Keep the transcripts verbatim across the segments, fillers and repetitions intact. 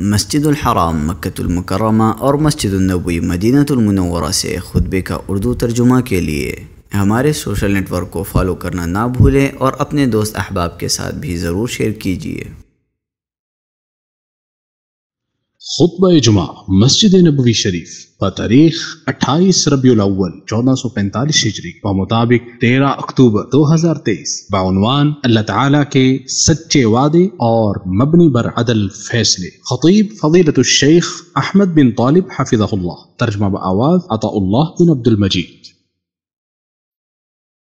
मस्जिदुल हराम मक्कतुल मुकर्रमा और मस्जिदुल नबवी मदीनतुल मुनव्वरा से खुतबे का उर्दू तर्जुमा के लिए हमारे सोशल नेटवर्क को फॉलो करना ना भूलें और अपने दोस्त अहबाब के साथ भी ज़रूर शेयर कीजिए। खुतबा जुमा मस्जिद नबवी शरीफ ब तारीख अट्ठाईस रबीउल अव्वल चौदह सौ पैंतालीस हिजरी व मुताबिक तेरह अक्टूबर दो हजार तेईस बाउनवान अल्लाह ताला के सच्चे वादे और मबनी बर अदल फैसले। खतीब फजीलतुश शेख अहमद बिन तालिब हफिज़हुल्लाह। तर्जमा व आवाज़ अताउल्लाह बिन अब्दुल मजीद।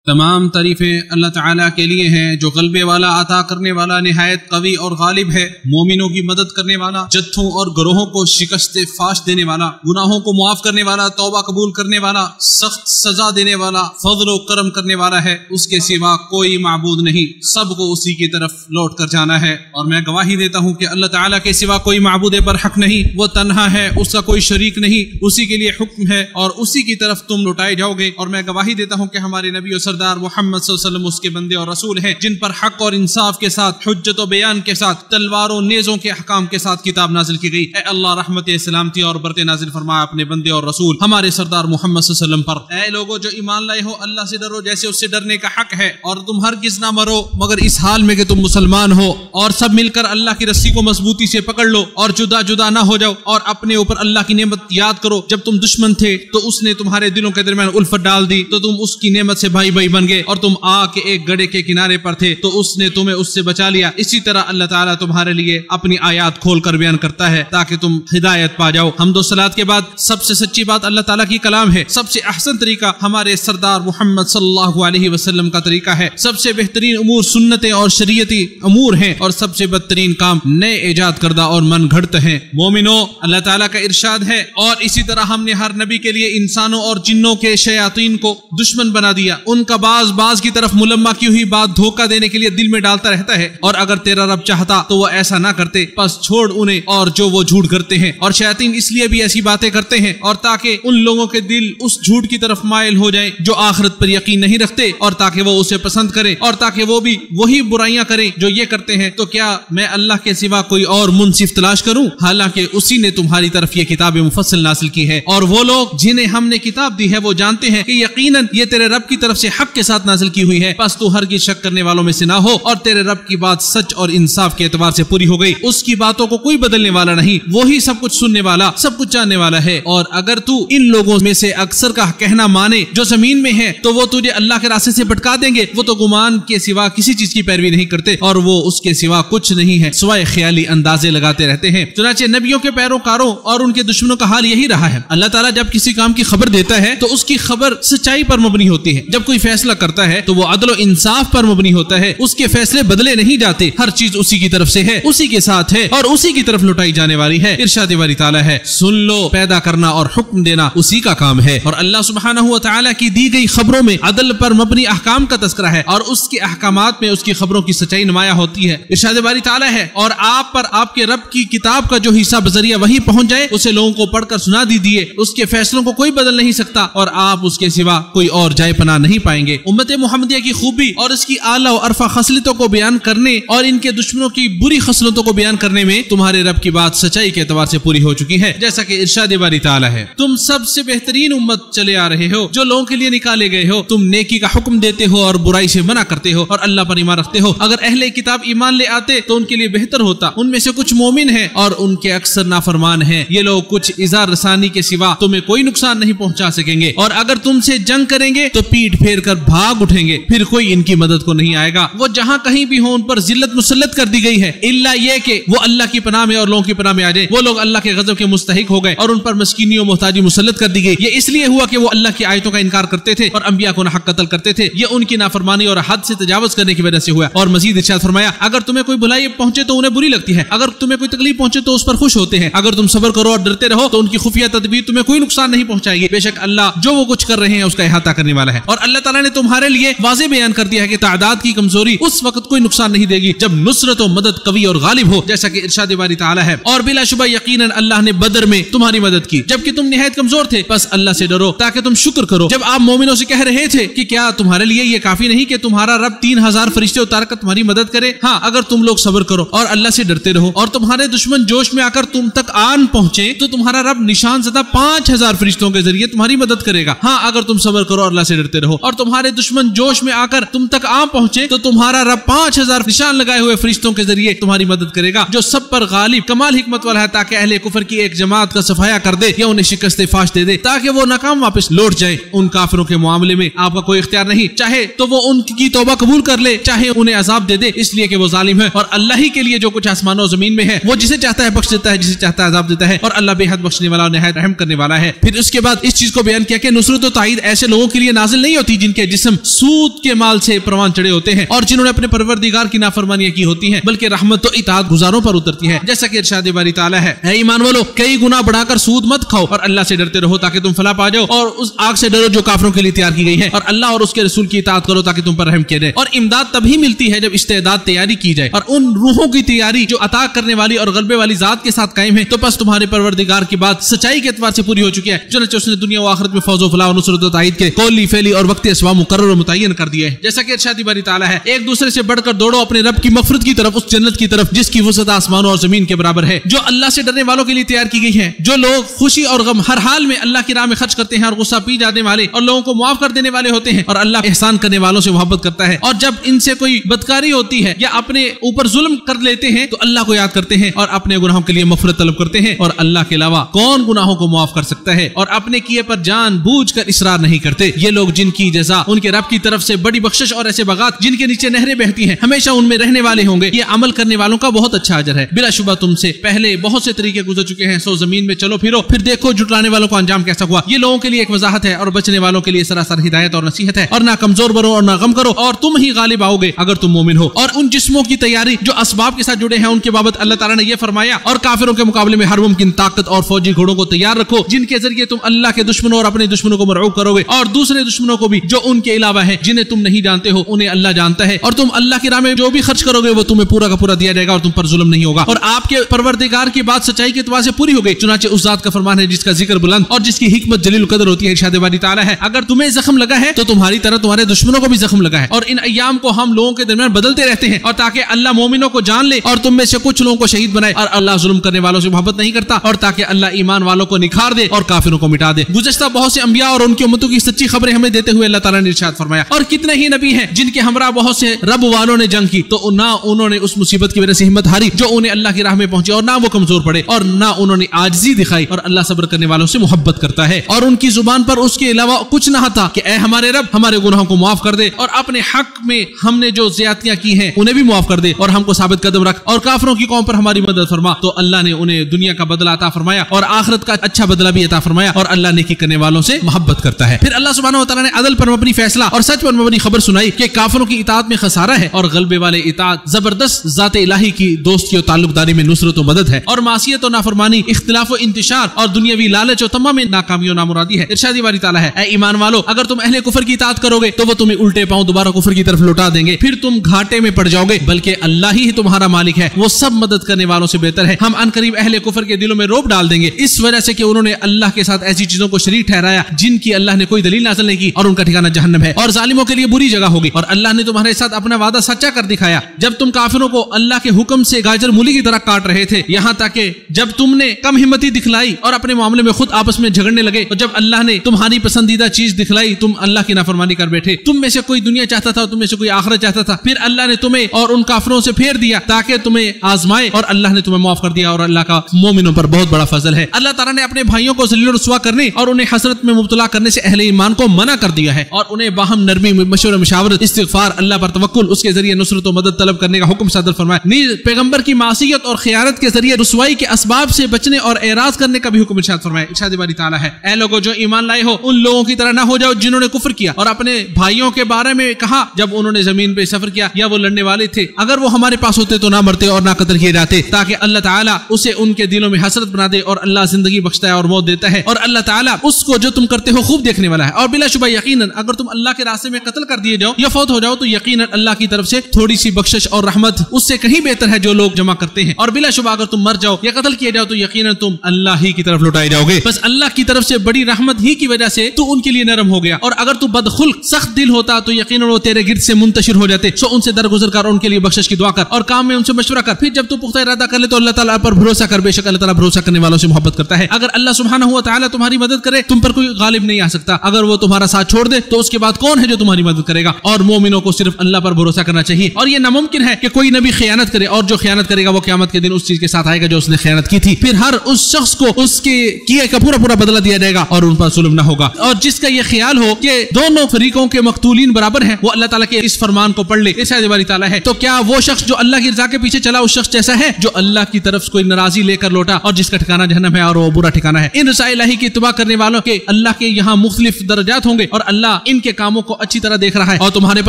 तमाम तारीफ़ें अल्लाह ताला के लिए हैं जो गलबे वाला, अता करने वाला, नहायत कवी और गालिब है। मोमिनों की मदद करने वाला, जत्थों और गरोहों को शिकस्त फाश देने वाला, गुनाहों को मुआफ करने वाला, तौबा कबूल करने वाला, सख्त सजा देने वाला, फजलो करम करने वाला है। उसके सिवा कोई माबूद नहीं, सबको उसी की तरफ लौट कर जाना है। और मैं गवाही देता हूँ कि अल्लाह ताला के सिवा कोई माबूद बरहक नहीं, वो तन्हा है, उसका कोई शरीक नहीं, उसी के लिए हुक्म है और उसी की तरफ तुम लौटाए जाओगे। और मैं गवाही देता हूँ कि हमारे नबी सरदार मोहम्मद सल्लल्लाहु अलैहि वसल्लम उसके बंदे और रसूल हैं, जिन पर हक और इंसाफ के साथ, हुज्जत और बयान के साथ, तलवारों नेजों के अहकाम के साथ किताब नाजिल की गई। ऐ अल्लाह रहमत सलामती और बरकत नाजिल फरमा अपने बंदे और रसूल हमारे सरदार मोहम्मद सल्लल्लाहु अलैहि वसल्लम पर। ऐ लोगों जो ईमान लाए हो, अल्लाह से डरो जैसे उससे डरने का हक है, और तुम हर किस ना मरो मगर इस हाल में कि तुम मुसलमान हो, और सब मिलकर अल्लाह की रस्सी को मजबूती से पकड़ लो और जुदा जुदा ना हो जाओ, और अपने ऊपर अल्लाह की नेमत याद करो। जब तुम दुश्मन थे तो उसने तुम्हारे दिलों के दरमियान उल्फत डाल दी तो तुम उसकी नेमत से भाई भाई बन गए, और तुम आ के एक गड्ढे के किनारे पर थे तो उसने तुम्हें उससे बचा लिया। इसी तरह अल्लाह ताला तुम्हारे लिए अपनी आयत खोल कर बयान करता है ताकि तुम हिदायत पा जाओ। हमदो सलात के बाद सबसे सच्ची बात अल्लाह ताला की कलाम है, सबसे अहसन तरीका हमारे सरदार मोहम्मद सल्लल्लाहु अलैहि वसल्लम का तरीका है, सबसे बेहतरीन अमूर सुन्नतें और शरीयती अमूर हैं, और सबसे बदतरीन काम नए ईजाद करदा और मन घड़त है। मोमिनो, अल्लाह ताला का इरशाद है, और इसी तरह हमने हर नबी के लिए इंसानों और जिन्नों के शयातीन को दुश्मन बना दिया। उनका बाज बाज की तरफ मुलम्मा की हुई बात धोखा देने के लिए दिल में डालता रहता है, और अगर तेरा रब चाहता तो वो ऐसा ना करते, बस छोड़ उन्हें और जो वो झूठ करते हैं। और शैतान इसलिए भी ऐसी बातें करते हैं और ताकि उन लोगों के दिल उस झूठ की तरफ मायल हो जाए जो आखिरत पर यकीन नहीं रखते, और ताकि वो उसे पसंद करें, और ताकि वो भी वही बुराइयां करें जो ये करते हैं। तो क्या मैं अल्लाह के सिवा कोई और मुनसिफ तलाश करूँ? हालांकि उसी ने तुम्हारी तरफ ये किताब मुफस्सल नासिल की है, और वो लोग जिन्हें हमने किताब दी है वो जानते हैं कि यकीनन ये तेरे रब की तरफ से हक के साथ नाजिल की हुई है। बस तू हर की शक करने वालों में से ना हो, और तेरे रब की बात सच और इंसाफ के एतबार से पूरी हो गई। उसकी बातों को कोई बदलने वाला नहीं, वही सब कुछ सुनने वाला, सब कुछ जानने वाला है। और अगर तू इन लोगों में से अक्सर का कहना माने जो जमीन में है तो वो तुझे अल्लाह के रास्ते से भटका देंगे। वो तो गुमान के सिवा किसी चीज की पैरवी नहीं करते, और वो उसके सिवा कुछ नहीं है सिवाय ख्याली अंदाजे लगाते रहते हैं। चुनाचे नबियों के पैरोकारों और उनके दुश्मनों का हाल यही रहा है। अल्लाह ताला जब किसी काम की खबर देता है तो उसकी खबर सच्चाई पर मबनी होती है, जब कोई फैसला करता है तो वो अदल और इंसाफ पर मबनी होता है, उसके फैसले बदले नहीं जाते, हर चीज उसी की तरफ से है, उसी के साथ है और उसी की तरफ लुटाई जाने वाली है। इरशादे वाली ताला है, सुन लो, पैदा करना और हुक्म देना उसी का काम है। और अल्लाह सुब्हानहु व तआला की दी गई खबरों में अदल पर मबनी अहकाम का तस्करा है, और उसके अहकामात में उसकी खबरों की सच्चाई नुमाया होती है। इरशादे वाली ताला है, और आप पर आपके रब की किताब का जो हिस्सा बजरिया वही पहुंच जाए उसे लोगों को पढ़कर सुना दीजिए। उसके फैसलों को कोई बदल नहीं सकता, और आप उसके सिवा कोई और जाए पना नहीं पाएंगे। उम्मते मोहम्मदिया की खूबी और इसकी आला और अरफा खसलतों को बयान करने और इनके दुश्मनों की बुरी खसलतों को बयान करने में तुम्हारे रब की बात सच्चाई के एतबार से पूरी हो चुकी है, जैसा कि इरशादे बारी ताला है। तुम सबसे बेहतरीन उम्मत चले आ रहे हो जो लोगों के लिए निकाले गए हो। तुम नेकी का हुक्म देते हो और बुराई से मना करते हो, और अल्लाह पर ईमान रखते हो। अगर अहले किताब ईमान ले आते तो उनके लिए बेहतर होता। उनमें से कुछ मोमिन है और उनके अक्सर नाफरमान है। ये लोग कुछ इजार रसानी के सिवा तुम्हें कोई नुकसान नहीं पहुँचा सकेंगे, और अगर तुमसे जंग करेंगे तो पीठ फेर कर भाग उठेंगे, फिर कोई इनकी मदद को नहीं आएगा। वो जहाँ कहीं भी हो उन पर जिल्लत मुसल्लत कर दी गई है, इल्ला ये कि वो अल्लाह की पनाह में और लोगों की पनाह में आ जाए। वो लोग अल्लाह के गजब के मुस्तहिक हो गए और उन पर मस्कीनी और मोहताजी मुसल्लत कर दी गई। ये इसलिए हुआ कि वो अल्लाह की आयतों का इनकार करते थे और अंबिया को नाहक कत्ल करते थे। ये उनकी नाफरमानी और हद से तजावज करने की वजह से हुआ। और मजीद इरशाद फरमाया, अगर तुम्हें कोई बुराई पहुंचे तो उन्हें बुरी लगती है, अगर तुम्हें कोई तकलीफ पहुंचे तो उस पर खुश होते हैं, अगर तुम सब्र करो और डरते रहो तो उनकी खुफिया तदबीर तुम्हें कोई नुकसान नहीं पहुंचाएगी। बेशक अल्लाह जो वो कुछ कर रहे हैं उसका अहाता करने वाला है। और अल्लाह ताला ने तुम्हारे लिए वाज़े बयान कर दिया है कि तादाद की कमजोरी उस वक्त कोई नुकसान नहीं देगी जब नुसरत और मदद कवी और गालिब हो, जैसा कि इरशाद बारी ताला है। और बिलाशुबा यकीनन अल्लाह ने बदर में तुम्हारी मदद की जबकि तुम निहायत कमजोर थे। बस अल्लाह से डरो ताकि तुम शुक्र करो। जब आप मोमिनों से कह रहे थे कि क्या तुम्हारे लिए ये काफी नहीं कि तुम्हारा रब तीन हजार फरिश्ते उतार कर तुम्हारी मदद करे, हाँ अगर तुम लोग सब्र करो और अल्लाह से डरते रहो और तुम्हारे दुश्मन जोश में आकर तुम तक आन पहुंचे तो तुम्हारा रब निशान ज़दा पांच हजार फरिश्तों के जरिए तुम्हारी मदद करेगा, हाँ अगर तुम सब्र करो और अल्लाह से डरते रहो। और तुम्हारे दुश्मन जोश में आकर तुम तक आन पहुंचे तो तुम्हारा रब पांच हजार निशान लगाए हुए फरिश्तों के जरिए तुम्हारी मदद करेगा जो सब पर गालिब कमाल हिकमत वाला है, ताकि अहले कुफर की एक जमात का सफाया कर दे या उन्हें शिकस्त फाश दे दे ताकि वो नाकाम वापस लौट जाए। उन काफिरों के मामले में आपका कोई इख्तियार नहीं, चाहे तो वो उनकी तौबा कबूल कर ले चाहे उन्हें अजाब दे दे, इसलिए कि वो जालिम है। और अल्लाह ही के लिए जो कुछ आसमानों जमीन में है वो जिसे चाहता है बख्श देता है, जिसे चाहता है अजाब देता है, और अल्लाह बेहद बख्शने वाला निहायत रहम करने वाला है। फिर उसके बाद इस चीज को बयान किया कि नुसरत और ताईद ऐसे लोगों के लिए नाजिल नहीं होती जिनके जिस्म सूद के माल से परवान चढ़े होते हैं और जिन्होंने अपने परवरदिगार की नाफरमानियां की होती है, बल्कि रहमत तो इताअत गुजारों पर उतरती है, जैसा कि इरशाद बारी ताला है, ऐ ईमान वालो कई गुना बढ़ाकर सूद मत खाओ और अल्लाह से डरते रहो ताकि तुम फला पा जाओ, और उस आग से डरो जो काफिरों के लिए तैयार की गई है, और अल्लाह और उसके रसूल की इताअत करो ताकि तुम पर रहम किया जाए। और इमदाद तभी मिलती है जब इस्तेदाद तैयारी की जाए, और उन रूहों की तैयारी जो अता करने वाली और गलबे वाली जात के साथ कायम है। तो बस तुम्हारे परवरदिगार की बात सच्चाई के एतबार से पूरी हो चुकी है, चुनांचे उसने दुनिया व आखिरत में फौजो फलाह और नुसरत व ताईद के कौली फैली और वक्ती असबाब मुकर्रर और मुतय्यन कर दिए हैं, जैसा कि इरशाद बारी ताला है, एक दूसरे से बढ़कर दौड़ो अपने रब की मग़फ़िरत की तरफ, उस जन्नत की तरफ जिसकी वसअत आसमानों और जमीन के बराबर है, जो अल्लाह से डरने वालों के लिए तैयार की गई है। जो लोग खुशी और गम हर हाल में अल्लाह की राह में खर्च करते हैं और गुस्सा पी जाने वाले और लोगों को माफ कर देने वाले होते हैं, और अल्लाह एहसान करने वालों से मोहब्बत करता है। और जब इनसे कोई बदकारी होती है या अपने ऊपर जुल्म कर लेते हैं तो अल्लाह को याद करते हैं और अपने गुनाहों के लिए मफ़रत तलब करते हैं, और अल्लाह के अलावा कौन गुनाहों को माफ कर सकता है, और अपने किए पर जान बूझ कर इसरार नहीं करते। ये लोग जिनकी जजा उनके रब की तरफ से बड़ी बख्शिश और ऐसे बगात जिनके नीचे नहरें बहती हैं हमेशा उनमें रहने वाले होंगे। ये अमल करने वालों का बहुत अच्छा अजर है। बिलाशुबा तुमसे पहले बहुत से तरीके गुजर चुके हैं, सो जमीन में चलो फिरो फिर देखो जुटलाने वालों का अंजाम कैसा हुआ। ये लोगों के लिए एक वजाहत है और बचने वालों के लिए सरासर हिदायत और नसीहत है। और ना कमजोर बनो और ना गम करो और तुम ही गालिब आओगे अगर तुम मोमिन हो। और उन जिस्मों की तैयारी जो असबाब के साथ जुड़े हैं उनके बाबत अल्लाह ताला ने यह फरमाया, और काफिरों के मुकाबले में हर मुमकिन ताकत और फौजी घोड़ों को तैयार रखो जिनके जरिए तुम अल्लाह के दुश्मनों और अपने दुश्मनों को मरऊब करोगे, और दूसरे दुश्मनों को भी जो उनके अलावा है जिन्हें तुम नहीं जानते हो उन्हें अल्लाह जानता है। और तुम अल्लाह की राह में जो भी खर्च करोगे वो तुम्हें पूरा का पूरा दिया जाएगा और तुम पर जुल्म नहीं होगा। और आपके परवरदिगार की बात सच्चाई के तौर से पूरी हो गई। चुनांचे उस जात का फरमान है जिसका जिक्र बुलंद और जिसकी हिकमत जलील कदर होती है, इरशाद बारी ताला है, अगर तुम्हें जख्म लगा है तो तुम्हारी तरह तुम्हारे दुश्मनों को भी जख्म लगा है, और इन अय्याम को हम लोगों के दरमियान बदलते रहते हैं, और ताकि अल्लाह मोमिनों को जान ले और तुम में से कुछ लोगों को शहीद बनाए, और अल्लाह जुल्म करने वालों से मोहब्बत नहीं करता, और ताकि अल्लाह ईमान वालों को निखार दे और काफिरों को मिटा दे। गुज़श्ता बहुत से अंबिया और उनकी उम्मतों की सच्ची खबरें हमें देते हुए अल्लाह ताला ने इरशाद फरमाया, और कितने ही नबी हैं जिनके हमरा बहुत से रब वालों ने जंग की तो ना उन्होंने उस मुसीबत की वजह से हिम्मत हारी जो उन्हें अल्लाह की राह में पहुंचे, और ना वो कमजोर पड़े, और ना उन्होंने आजिज़ी दिखाई, और अल्लाह सब्र करने वालों से मोहब्बत करता है। और उनकी जुबान पर उसके अलावा कुछ ना था कि ऐ हमारे रब हमारे गुनाहों को माफ कर दे, और अपने हक में हमने जो ज्यादतियां की हैं उन्हें भी माफ कर दे, और हमको साबित कदम रख, और काफिरों की कौम पर हमारी मदद फरमा। तो अल्लाह ने उन्हें दुनिया का बदला अता फरमाया और आखिरत का अच्छा बदला भी अता फरमाया, और अल्लाह नेकी करने वालों से मोहब्बत करता है। फिर अल्लाह सुब्हानहू व तआला ने अदल पर मबनी फैसला और सच पर मबनी खबर सुनाई कि काफिरों की इताअत में खसारा है और गलबे वाले इताअत जबरदस्त जाते इलाही की दोस्ती और ताल्लुकदारी में नुसरत और मदद है, और मासियत और नाफरमानी इख्तिलाफ और इंतिशार और दुनियावी लालच और तमाम में नाकामी और नामुरादी है। इरशाद बारी ताला है, ऐ ईमान वालों अगर तुम अहले कुफर की इताअत करोगे तो वो तुम्हें उल्टे पांव दोबारा कुफर की तरफ लौटा देंगे, फिर तुम घाटे में पड़ जाओगे, बल्कि अल्लाह ही तुम्हारा मालिक है, वो सब मदद करने वालों से बेहतर है। हम अनकरीब अहले कुफर के दिलों में रोब डाल देंगे इस वजह से कि उन्होंने अल्लाह के साथ ऐसी चीजों को शरीक ठहराया जिनकी अल्लाह ने कोई दलील नाज़िल नहीं की, और उनका ठिकाना जहन्नम है, और जालिमों के लिए बुरी जगह होगी। और अल्लाह ने तुम्हारे साथ अपना वादा सच्चा कर दिखाया जब तुम काफिरों को अल्लाह के हुक्म से गाजर मूली की तरह काट रहे थे, यहाँ तक कि जब तुमने कम हिम्मती दिखलाई और अपने मामले में खुद आपस में झगड़ने लगे, और जब अल्लाह ने तुम्हारी पसंदीदा चीज दिखलाई तुम अल्लाह की नाफरमानी कर बैठे। तुम में से कोई दुनिया चाहता था, तुम में से कोई आखिरत चाहता था, फिर अल्लाह ने तुम्हें और उन काफिरों से फेर दिया ताकि तुम्हें आजमाए, और अल्लाह ने तुम्हें माफ कर दिया, और अल्लाह का मोमिनों पर बहुत बड़ा फजल है। अल्लाह ताला ने अपने भाइयों को ज़लील और रुसवा करने और उन्हें हसरत में मुब्तला करने से अहले ईमान को मना कर दिया है, और उन्हें बाहम नरमी मशवरा मशावरत इस्तिगफार अल्लाह पर तवक्कुल उसके जरिए नुसरत और मदद तलब करने का हुक्म सादर फरमाया। नीज पैगंबर की मासियत और खयानत के जरिए रुसवाई के असबाब से बचने और एराज करने का भी हुक्म इरशाद फरमाया। इरशाद बारी ताला है, ऐ लोगों जो ईमान लाए हो उन लोगों की तरह ना हो जाओ जिन्होंने कुफर किया और अपने भाइयों के बारे में कहा जब उन्होंने जमीन पे सफर किया या वो लड़ने वाले थे, अगर वो हमारे पास होते तो ना मरते और ना कत्ल किए जाते, ताकि अल्लाह ताला उसे उनके दिलों में हसरत बना दे, और अल्लाह जिंदगी बख्शता है और मौत देता है, और अल्लाह ताला उसको जो तुम करते हो खूब देखने वाला है। और बिलाशुबा यकीनन अगर तुम अल्लाह के रास्ते में कत्ल कर दिए जाओ या फौत हो जाओ तो यकीनन अल्लाह की तरफ से थोड़ी सी बख्शिश और रहमत उससे कहीं बेहतर है जो लोग जमा करते हैं। और बिलाशुबा अगर तुम मर जाओ या कत्ल किए जाओ तो यकीनन तुम अल्लाह ही की तरफ लौटाए जाओगे। बस अल्लाह की तरफ से बड़ी रहमत ही की वजह से तू उनके लिए नरम हो गया, और अगर तू बदखुल्क सख्त दिल होता तो यकीनन वो तेरे गिर्द से मुंतशिर हो जाते। सो उनसे दरगुजर कर, उनके लिए बख्शिश की दुआ कर और काम में उनसे मशवरा कर। फिर जब तू पुख्ता इरादा कर ले तो अल्लाह ताला पर भरोसा कर, बेशक अल्लाह ताला भरोसा करने वालों से मोहब्बत करता है। अगर अल्लाह सुब्हानहू व तआला तुम्हारी मदद करे तुम पर कोई गालिब नहीं आ सकता, अगर वो तुम्हारा साथ छोड़ दे तो उसके बाद कौन है जो तुम्हारी मदद करेगा। और मोमिनों को सिर्फ अल्लाह पर भरोसा करना चाहिए, और ये नामुमकिन है कि कोई नबी खयानत करे, और जो खयानत करेगा वो क़यामत के दिन उस चीज के साथ आएगा जो उसने खयानत की थी। फिर हर उस शख्स को उसके किए का पूरा पूरा बदला दिया जाएगा और उन पर जुल्म ना होगा। और जिसका ये ख्याल हो कि दोनों फरीकों के मकतूलीन बराबर हैं, वो अल्लाह ताला के इस फरमान को पढ़ ले, ऐसा वाली ताला है। तो क्या वो शख्स जो अल्लाह की रज़ा के पीछे चला उस शख्स जैसा है जो अल्लाह की तरफ कोई नाराजी लेकर लौटा और जिसका ठिकाना जहन्नम है और वो बुरा ठिकाना है। इन रज़ा इलाही की इत्तबा करने वालों के अल्लाह के यहाँ मुख्तलिफ दर्जात होंगे, और अल्लाह इनके कामों को अच्छी तरह देख रहा है। और तुम्हारे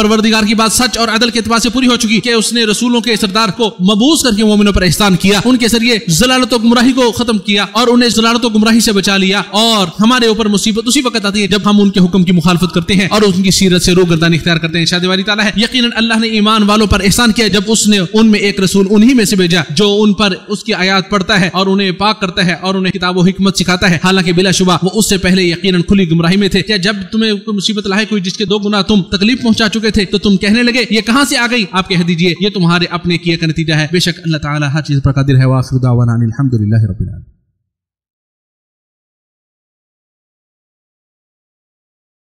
परवरदिगार की बात सच और अदल के एतबार से पूरी हो चुकी कि उसने रसूलों के सरदार को मबूस करके मोमिनों पर एहसान किया, उनके जरिए ज़लालत और गुमराही को खत्म किया और उन्हें ज़लालत और गुमराही से बचा लिया। और हमारे ऊपर मुसीबत उसी वक्त आती है जब हम उनके हुक्म की मुखालफत करते हैं और उनकी सीरत से रोगर्दानी इख्तियार करते हैं। शादी वाली ताला है। यकीनन अल्लाह ने ईमान वालों पर एहसान किया जब उसने उनमें एक रसूल उन्हीं में से भेजा जो उन पर उसकी आयात पढ़ता है और उन्हें पाक करता है और उन्हें किताब व हिकमत सिखाता है। हालांकि बिलाशुबा वो उससे पहले यकीनन खुली गुमराही में थे। क्या जब तुम्हें मुसीबत लाए कोई जिसके दो गुना तुम तकलीफ पहुंचा चुके थे तो तुम कहने लगे ये कहां से आ गई? आप कह दीजिए ये तुम्हारे अपने किए का नतीजा है। बेशक अल्लाह ताला हर चीज पर कादिर है। वाखिर दावाना अल्हम्दुलिल्लाह रब्बिल आलमीन।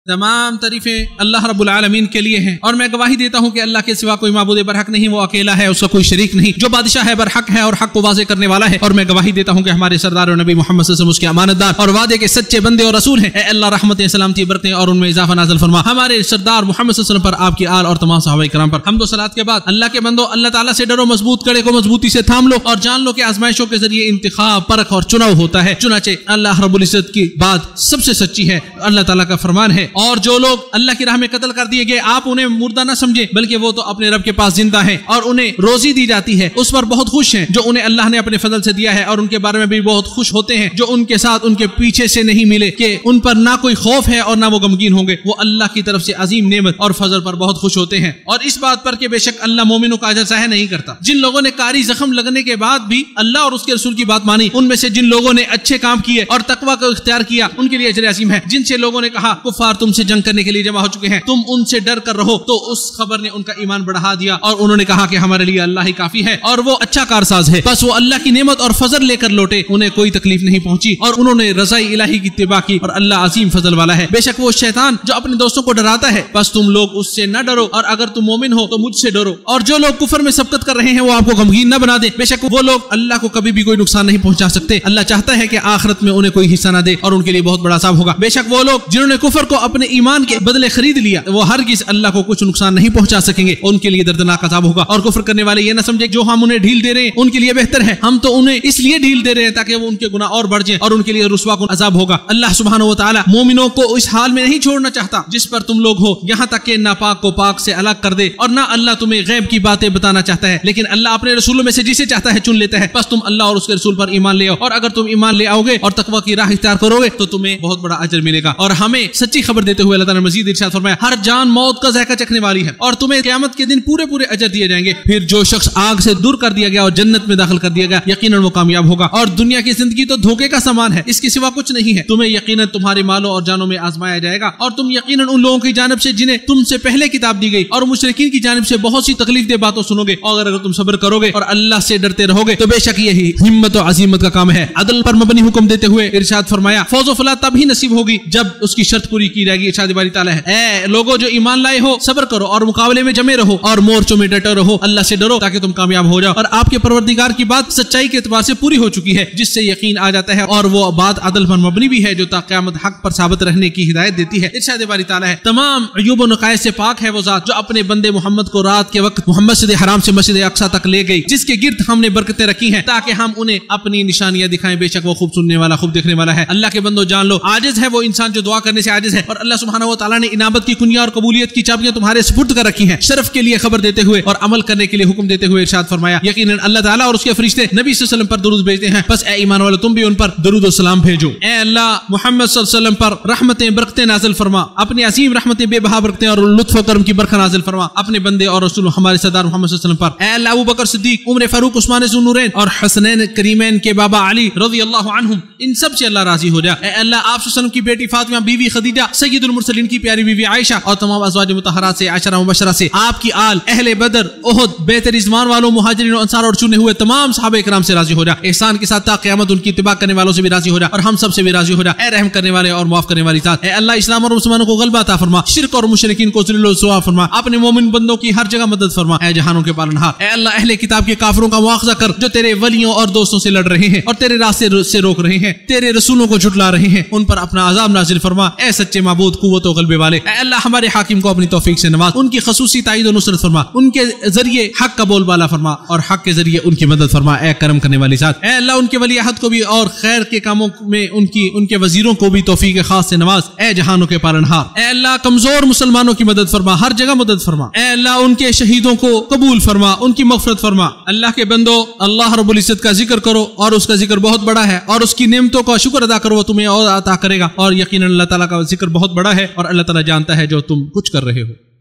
तमाम तारीफें अल्लाह रब्बुल आलमीन के लिए हैं, और मैं गवाही देता हूँ कि अल्लाह के सिवा कोई माबूद बरहक नहीं, वो अकेला है, उसका कोई शरीक नहीं, जो बादशाह है बरहक है और हक को वाजे करने वाला है। और मैं गवाही देता हूँ कि हमारे सरदार और नबी मोहम्मद सल्लल्लाहु अलैहि वसल्लम उसके अमानतदार और वादे के सच्चे बंदे और रसूल हैं। ऐ अल्लाह रहमतें सलामती बरतें और उनमें इजाफा नाज़िल फरमा हमारे सरदार मोहम्मद सल्लल्लाहु अलैहि वसल्लम पर, आपकी आल और तमाम सहाबाए किराम पर। हम्द व सलात के बाद अल्लाह के बंदो अल्लाह ताला से डरो, मजबूत कड़े को मजबूती से थाम लो और जान लो कि आजमाइशों के जरिए इंतखाब परख और चुनाव होता है। चुनाचे अल्लाह रब्बुल इज्जत की बात सबसे सच्ची है, अल्लाह ताला का फरमान है। और जो लोग अल्लाह की राह में कत्ल कर दिए गए आप उन्हें मुर्दा ना समझे, बल्कि वो तो अपने रब के पास जिंदा हैं और उन्हें रोजी दी जाती है, उस पर बहुत खुश हैं जो उन्हें अल्लाह ने अपने फजल से दिया है। और उनके बारे में भी बहुत खुश होते हैं जो उनके साथ उनके पीछे से नहीं मिले, कि उन पर ना कोई खौफ है और ना वो गमगीन होंगे। वो अल्लाह की तरफ से अजीम नेमत और फजल पर बहुत खुश होते हैं, और इस बात पर कि बेशक अल्लाह मोमिनों का अजर जाया नहीं करता। जिन लोगों ने कारी जख्म लगने के बाद भी अल्लाह और उसके रसूल की बात मानी, उनमें से जिन लोगों ने अच्छे काम किए और तकवा को इख्तियार किया, उनके लिए अजर अजीम है। जिनसे लोगों ने कहा कुफार तुमसे जंग करने के लिए जमा हो चुके हैं, तुम उनसे डर कर रहो, तो उस खबर ने उनका ईमान बढ़ा दिया और उन्होंने कहा कि हमारे लिए अल्लाह ही काफी है और वो अच्छा कारसाज है। बस वो अल्लाह की नेमत और फजल लेकर लौटे, उन्हें कोई तकलीफ नहीं पहुंची और उन्होंने रज़ाई इलाही की इत्तिबा की, और अल्लाह अजीम फजल वाला है। बेशक वो शैतान जो अपने दोस्तों को डराता है, बस तुम लोग उससे न डरो, और अगर तुम मोमिन हो तो मुझसे डरो। और जो लोग कुफर में सबकत कर रहे हैं वो आपको गमगीन न बना दे, बेशक वो लोग अल्लाह को कभी भी कोई नुकसान नहीं पहुंचा सकते। अल्लाह चाहता है कि आखिरत में उन्हें कोई हिस्सा न दे और उनके लिए बहुत बड़ा हिसाब होगा। बेशक वो लोग जिन्होंने कुफर को अपने ईमान के बदले खरीद लिया वो हरगिज़ अल्लाह को कुछ नुकसान नहीं पहुंचा सकेंगे, उनके लिए दर्दनाक अज़ाब होगा। और कुफर करने वाले ये ना समझे जो हम उन्हें ढील दे रहे हैं उनके लिए बेहतर है, हम तो उन्हें इसलिए ढील दे रहे हैं ताकि वो उनके गुनाह और बढ़ जाएं और उनके लिए रुस्वा कुन अज़ाब होगा। अल्लाह सुब्हानहू व तआला मोमिनों को इस हाल में नहीं छोड़ना चाहता जिस पर तुम लोग हो, यहाँ तक के नापाक को पाक से अलग कर दे। और ना अल्लाह तुम्हें गैब की बातें बताना चाहता है, लेकिन अल्लाह अपने रसूलों में से जिसे चाहता है चुन लेता है। बस तुम अल्लाह और उसके रसूल पर ईमान ले आओ, और अगर तुम ईमान ले आओगे और तकवा की राह इख्तियार करोगे तो तुम्हें बहुत बड़ा अजर मिलेगा। और हमें सच्ची खबर देते हुए अल्लाह ताला ने मजीद इरशाद फरमाया, हर जान मौत का ज़ायका चखने वाली है और तुम्हें क़यामत के दिन पूरे पूरे अजर दिए जाएंगे। फिर जो शख्स आग से दूर कर दिया गया और जन्नत में दाखिल कर दिया गया यकीनन वो कामयाब होगा। और दुनिया की जिंदगी तो धोखे का सामान है, इसके सिवा कुछ नहीं है। तुम्हें यकीनन तुम्हारे मालों और जानों में आजमाया जाएगा, और तुम यकीनन उन लोगों की जानिब से जिन्हें तुमसे पहले किताब दी गई और मुशरिकीन की जानिब से बहुत सी तकलीफ दे बातों सुनोगे, और अगर तुम सब्र करोगे और अल्लाह से डरते रहोगे तो बेशक यही हिम्मत और अजीमत का काम है। अदल पर मबनी हुक्म देते हुए इरशाद फरमाया, फौज व फलाह तब ही नसीब होगी जब उसकी शर्त पूरी की जाएगी। इरशाद बारी ताला है, ऐ लोगों जो ईमान लाए हो सब्र करो और मुकाबले में जमे रहो और मोर्चों में डटे रहो, अल्लाह से डरो ताकि तुम कामयाब हो जाओ। और आपके परवरदिगार की बात सच्चाई के एतबार से पूरी हो चुकी है जिससे यकीन आ जाता है, और वो बात अदल पर मबनी भी है जो क़यामत हक पर साबित रहने की हिदायत देती है। इरशाद बारी ताला है, तमाम अयूब व नकायद से पाक है वो ज़ात जो अपने बंदे मोहम्मद को रात के वक्त मोहम्मद हराम से मस्जिद अक्सा तक ले गई, जिसके गिर्द हमने बरकतें रखी हैं ताकि हम उन्हें अपनी निशानियां दिखाएं, बेशक वो खूब सुनने वाला खूब देखने वाला है। अल्लाह के बंदो जान लो, आजिज है वो इंसान जो दुआ करने से आजिज है, और अल्लाह सुब्हानहू व तआला ने इनामत की कुनिया और कबूलियत की चाबियां तुम्हारे सुपुर्द कर रखी हैं, शर्फ के लिए खबर देते हुए और अमल करने के लिए हुक्म देते हुए इरशाद फरमाया, यकीनन अल्लाह ताला और उसके फरिश्ते नबी सल्लल्लाहु अलैहि वसल्लम पर दुरूद भेजते हैं, बस ए ईमान वालों तुम भी उन पर दुरूद और सलाम भेजो। ए अल्लाह मोहम्मद सल्लल्लाहु अलैहि वसल्लम पर रहमतें बरकतें नाज़िल फरमा, अपनी असीम रहमतें बेबहा बरकतें और लुत्फ व करम की बरकत नाज़िल फरमा अपने बंदे और रसूल हमारे सरदार मोहम्मद सल्लल्लाहु अलैहि वसल्लम पर। ए अल्लाह अबू बकर सिद्दीक, उमर फारूक, उस्मान ज़ुन्नूरैन और हसनैन करीमैन के बाबा अली रज़ी अल्लाह अन्हुम, इन सब से अल्लाह राजी हो जा। ए अल्लाह आप सल्लल्लाहु अलैहि वसल्लम की बेटी फातिमा बीवी खदीजा, सैयदुल मुरसलीन की प्यारी बीवी आयशा और तमाम अज़वाज मुतहहरात से आशरा मुबशरा से आपकी आल, अहले बदर, ओहद, बेहतर इज़मान वालों, मुहाजिरीन, अंसार और चुने हुए तमाम सहाबा इकराम से राजी हो जा। एहसान के साथ ता क़यामत उनकी इत्तिबा करने वालों से भी राजी हो जा और हम सब से भी राजी हो जा। ए रहम करने वाले और माफ करने वाली ज़ात, ए अल्लाह इस्लाम और मुसलमानों को गलबा अता फरमा, शिरक और मुशरिकीन को ज़िल्ल और ज़ुआ फरमा, अपने मोमिन बंदों की हर जगह मदद फरमा। ए जहानों के पालनहार, ए अल्लाह अहले किताब के काफिरों का मुआखज़ा कर जो तेरे वलियों और दोस्तों से लड़ रहे हैं और तेरे रास्ते से रोक रहे हैं, तेरे रसूलों को झुटला रहे हैं, उन पर अपना अज़ाब नाज़िल फरमा। ए सच्चे माबूद कुव्वत और ग़लबे वाले, ए अल्लाह हमारे हाकिम को अपनी तौफीक से नवाज, उनकी खसूसी ताईद और नुसरत फरमा, उनके जरिए हक का बोलबाला फरमा और हक के जरिए उनकी मदद फरमा। ए करम करने वाली ज़ात, ए अल्लाह उनके वली अहद को भी और खैर के कामों में उनकी उनके वजीरों को भी तौफीक खास से नवाज। ए जहानों के पालनहार, ए अल्लाह कमजोर मुसलमानों की मदद फरमा, हर जगह मदद फरमा। ए अल्लाह उनके शहीदों को कबूल फरमा, उनकी मगफरत फरमा। अल्लाह के बंदो, अल्लाह रब्बुल इज्जत का जिक्र करो और उसका जिक्र बहुत बड़ा है और उसकी नेमतों का शुक्र अदा करो, तुम्हें और अता करेगा और यकीनन अल्लाह ताला का जिक्र बहुत बड़ा है और अल्लाह ताला जानता है जो तुम कुछ कर रहे हो।